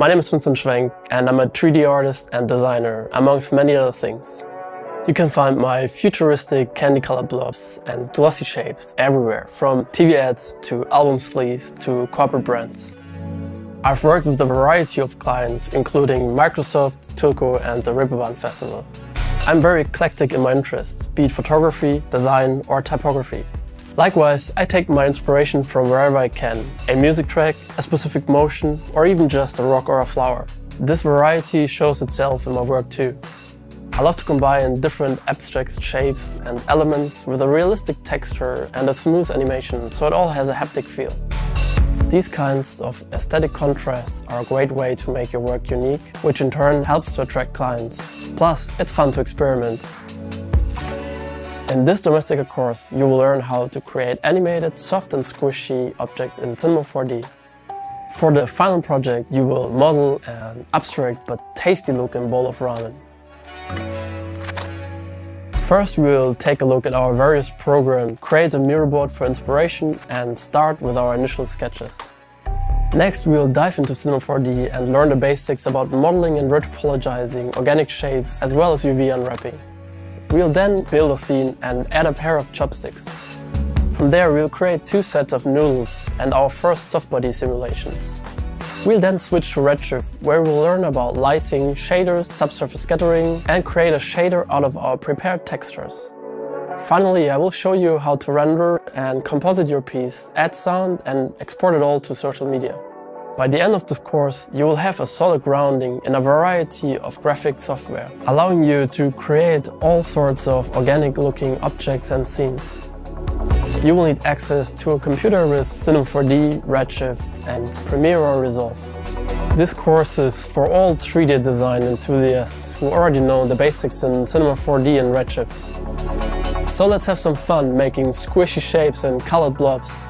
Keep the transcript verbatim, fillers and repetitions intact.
My name is Vincent Schwenk and I'm a three D artist and designer, amongst many other things. You can find my futuristic candy-colored blobs and glossy shapes everywhere, from T V ads to album sleeves to corporate brands. I've worked with a variety of clients, including Microsoft, Tylko and the Reeperbahn Festival. I'm very eclectic in my interests, be it photography, design or typography. Likewise, I take my inspiration from wherever I can, a music track, a specific motion, or even just a rock or a flower. This variety shows itself in my work too. I love to combine different abstract shapes and elements with a realistic texture and a smooth animation, so it all has a haptic feel. These kinds of aesthetic contrasts are a great way to make your work unique, which in turn helps to attract clients. Plus, it's fun to experiment. In this Domestika course, you will learn how to create animated, soft and squishy objects in Cinema four D. For the final project, you will model an abstract but tasty looking bowl of ramen. First, we'll take a look at our various programs, create a mirror board for inspiration and start with our initial sketches. Next, we'll dive into Cinema four D and learn the basics about modeling and retopologizing organic shapes as well as U V unwrapping. We'll then build a scene and add a pair of chopsticks. From there, we'll create two sets of noodles and our first soft body simulations. We'll then switch to Redshift, where we'll learn about lighting, shaders, subsurface scattering, and create a shader out of our prepared textures. Finally, I will show you how to render and composite your piece, add sound, and export it all to social media. By the end of this course, you will have a solid grounding in a variety of graphic software, allowing you to create all sorts of organic-looking objects and scenes. You will need access to a computer with Cinema four D, Redshift and Premiere or Resolve. This course is for all three D design enthusiasts who already know the basics in Cinema four D and Redshift. So let's have some fun making squishy shapes and colored blobs.